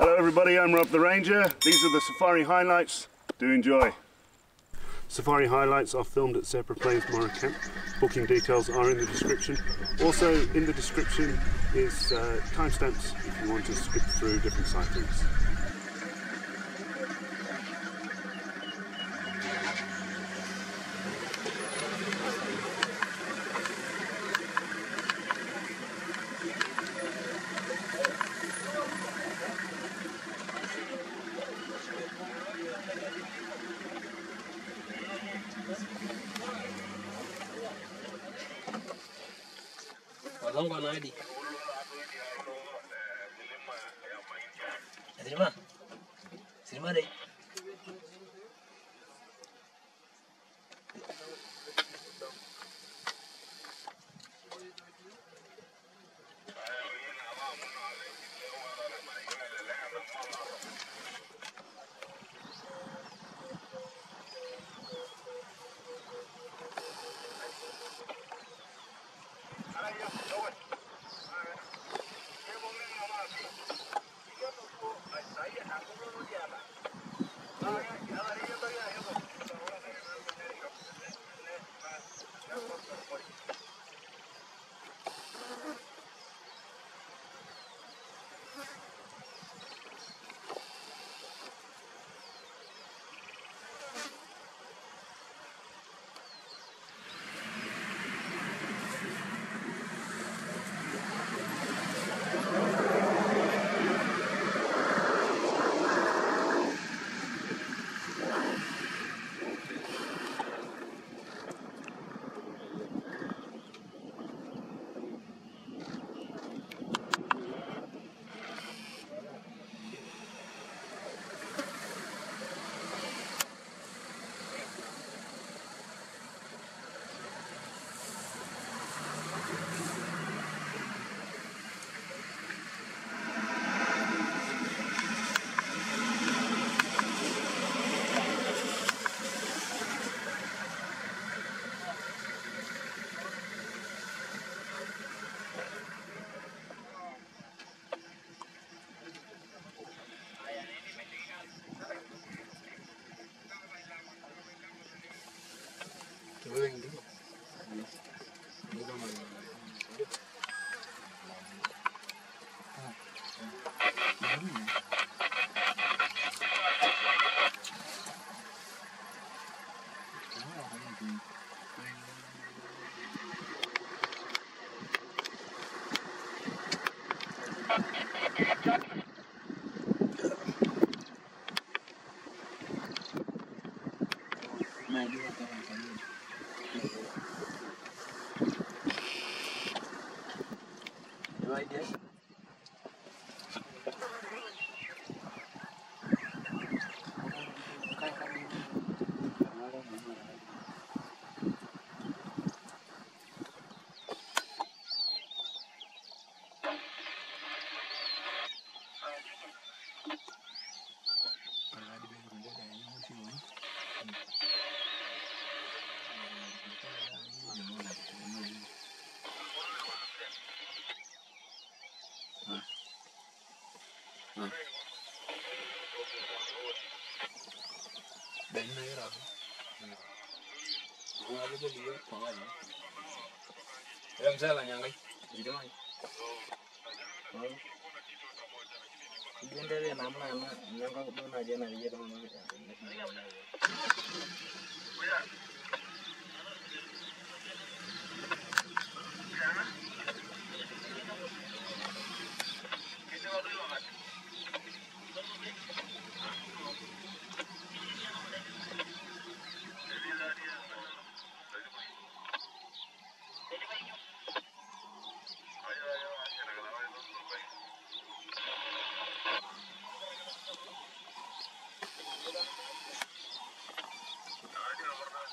Hello everybody, I'm Rob the Ranger. These are the Safari Highlights. Do enjoy. Safari Highlights are filmed at Zebra Plains Moira Camp. Booking details are in the description. Also in the description is timestamps if you want to skip through different sightings. Walongo na hadi. Sirima. Sirima dai.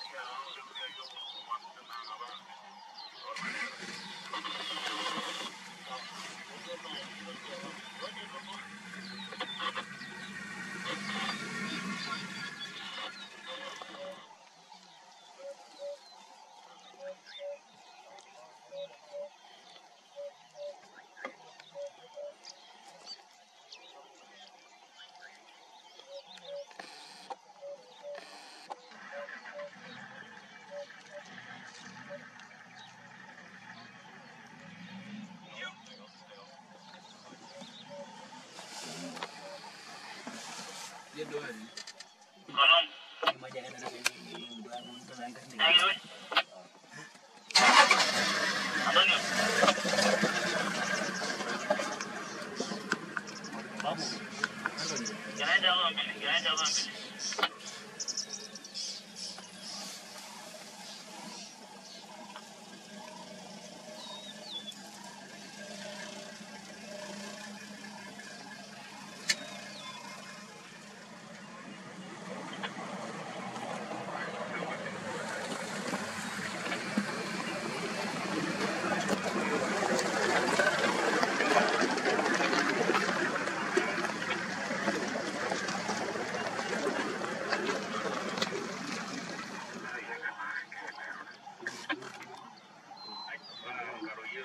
Gracias.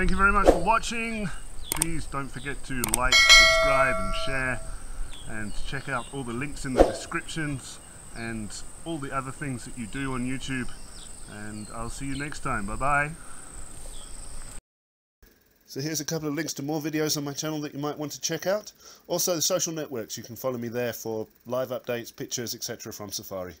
Thank you very much for watching. Please don't forget to like, subscribe and share, and check out all the links in the descriptions and all the other things that you do on YouTube, and I'll see you next time. Bye bye. So here's a couple of links to more videos on my channel that you might want to check out. Also the social networks, you can follow me there for live updates, pictures, etc. from Safari.